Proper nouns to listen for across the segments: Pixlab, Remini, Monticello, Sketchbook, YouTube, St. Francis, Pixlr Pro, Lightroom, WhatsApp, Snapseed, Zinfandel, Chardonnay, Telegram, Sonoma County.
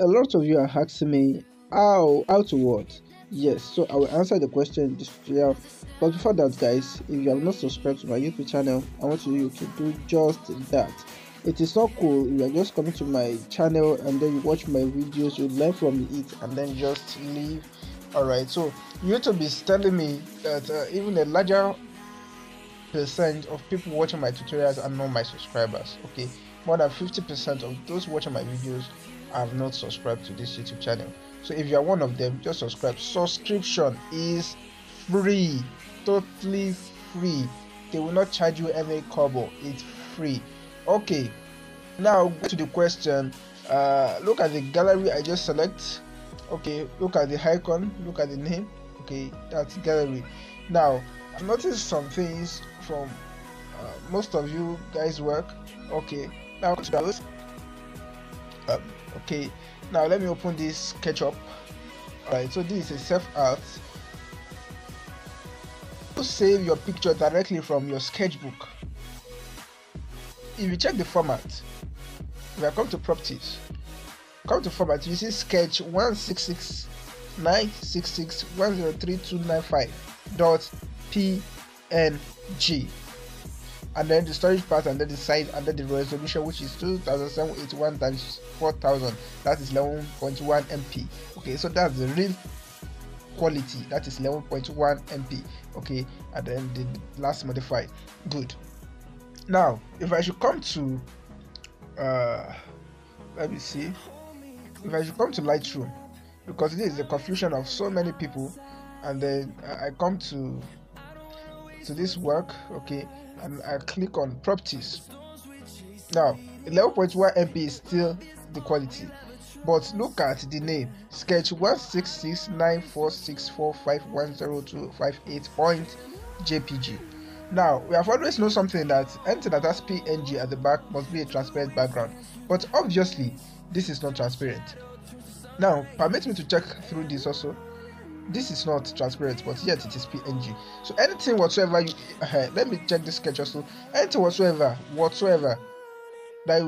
A lot of you are asking me how to what? Yes, so I will answer the question in this video. But before that, guys, if you have not subscribed to my YouTube channel, I want you to do just that. It is not cool if you are just coming to my channel and then you watch my videos, you learn from it and then just leave. Alright, so YouTube is telling me that even a larger percent of people watching my tutorials are not my subscribers. Okay, more than 50% of those watching my videos have not subscribed to this YouTube channel. So if you are one of them, just subscribe. Subscription is free, totally free. They will not charge you any kobo. It's free. Okay, now go to the question. Look at the gallery I just select. Okay, look at the icon, look at the name. Okay, that's gallery. Now I've noticed some things from most of you guys work. Okay, now go to those. Okay, now let me open this SketchUp. Alright, so this is a self-art. You save your picture directly from your sketchbook. If you check the format, if I come to properties, come to format, you see sketch 166,966,103,295.png, and then the storage part, and then the size, and then the resolution, which is 2781 times 4000, that is 11.1 MP. okay, so that's the real quality, that is 11.1 MP. okay, and then the last modified. Good. Now if I should come to let me see, if I should come to Lightroom, because this is the confusion of so many people, and then I come to this work. Okay, and I click on properties. Now 11.1 MP is still the quality, but look at the name, sketch 1669464510258.jpg. Now we have always known something, that anything that has PNG at the back must be a transparent background, but obviously this is not transparent. Now permit me to check through this also. This is not transparent, but yet it is PNG. So anything whatsoever you let me check this sketch also. Anything whatsoever that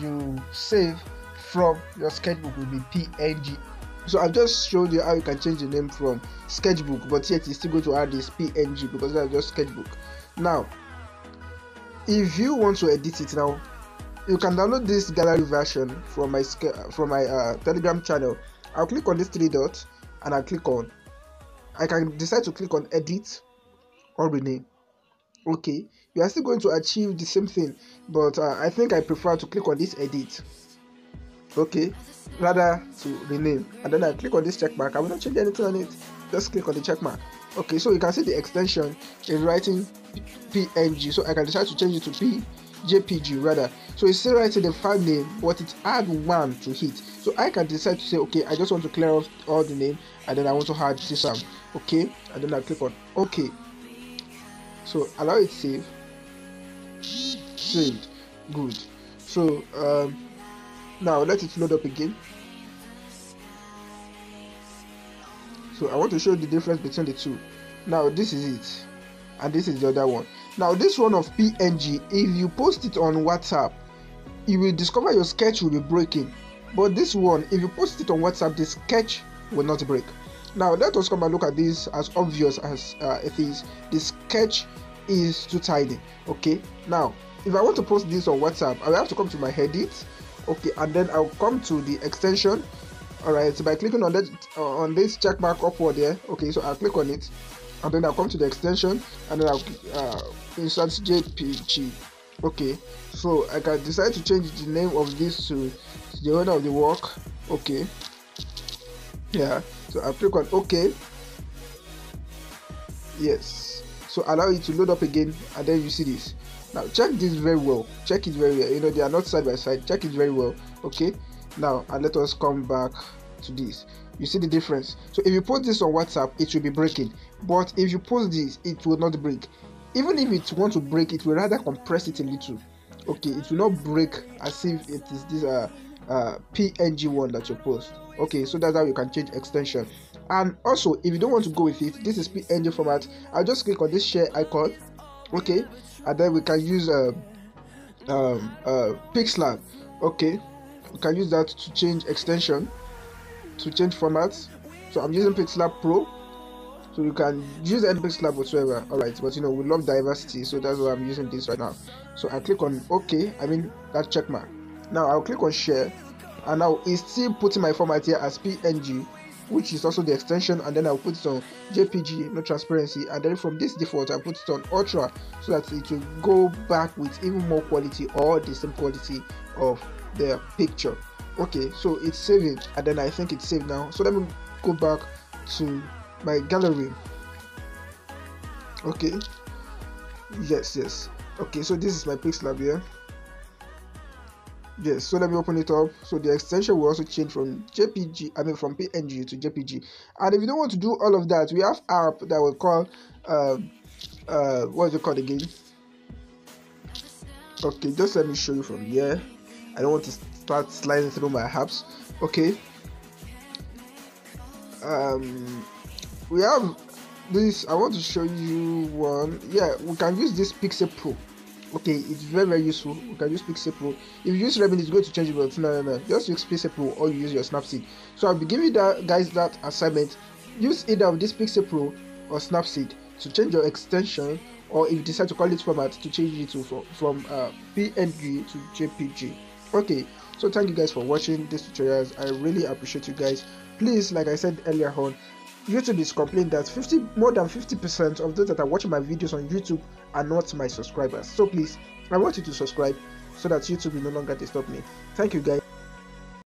you save from your sketchbook will be PNG. So I've just showed you how you can change the name from sketchbook, but yet it's still going to add this PNG, because that's just sketchbook. Now if you want to edit it now, you can download this gallery version from my Telegram channel. I'll click on this three dots and I'll click on, I can decide to click on edit or rename. Okay, you are still going to achieve the same thing, but I think I prefer to click on this edit, okay, rather to rename. And then I click on this check mark. I will not change anything on it, just click on the check mark. Okay, so you can see the extension is writing PNG, so I can decide to change it to JPG rather. So it's still writing the file name, but it add one to it. So I can decide to say, okay, I just want to clear off all the name, and then I want to add this one. Okay, and then I click on okay. So allow it save. Saved. Good. So now let it load up again. So I want to show the difference between the two. Now this is it, and this is the other one. Now this one of PNG, if you post it on WhatsApp, you will discover your sketch will be breaking. But this one, if you post it on WhatsApp, the sketch will not break. Now let us come and look at this, as obvious as it is. The sketch is too tidy. Okay, now if I want to post this on WhatsApp, I will have to come to my edit. Okay, and then I'll come to the extension. Alright, so by clicking on that on this check mark upward there. Okay, so I'll click on it, and then I'll come to the extension, and then I'll insert JPG. Okay, so I can decide to change the name of this to the owner of the work. Okay, yeah, so I'll click on okay. Yes, so allow it to load up again, and then you see this. Now check this very well, check it very well, you know, they are not side by side, check it very well. Okay, now and let us come back to this. You see the difference. So if you post this on WhatsApp, it will be breaking, but if you post this, it will not break. Even if it wants to break, it will rather compress it a little. Okay, it will not break as if it is this PNG one that you post. Okay, so that's how you can change extension. And also, if you don't want to go with it, this is PNG format, I'll just click on this share icon. Okay, and then we can use Pixlab. Okay, you can use that to change extension, to change formats. So I'm using Pixlr Pro, so you can use any Pixlab whatsoever. Alright, but you know, we love diversity, so that's why I'm using this right now. So I click on OK, I mean that check mark. Now I'll click on share, and now it's still putting my format here as PNG, which is also the extension, and then I'll put it on JPG, no transparency, and then from this default I'll put it on Ultra, so that it will go back with even more quality or the same quality of the picture. Okay, so it's saving, and then I think it's saved now. So let me go back to my gallery. Okay, yes, okay, so this is my Pixlab here. Yes, so let me open it up. So the extension will also change from JPG, I mean from PNG to JPG. And if you don't want to do all of that, we have app that will call what is it called again? Okay, just let me show you from here. I don't want to start sliding through my apps. Okay, we have this. I want to show you one. Yeah, we can use this Pixlr Pro. Okay, it's very useful. You can use Pixlr Pro. If you use Remini, it's going to change it, but no, just use Pixlr Pro or you use your Snapseed. So I'll be giving that guys that assignment. Use either of this Pixlr Pro or Snapseed to change your extension, or if you decide to call it format, to change it to from PNG to JPG. Okay, so thank you guys for watching these tutorials. I really appreciate you guys. Please, like I said earlier on, YouTube is complaining that more than 50% of those that are watching my videos on YouTube are not my subscribers. So please, I want you to subscribe so that YouTube will no longer disturb me. Thank you guys.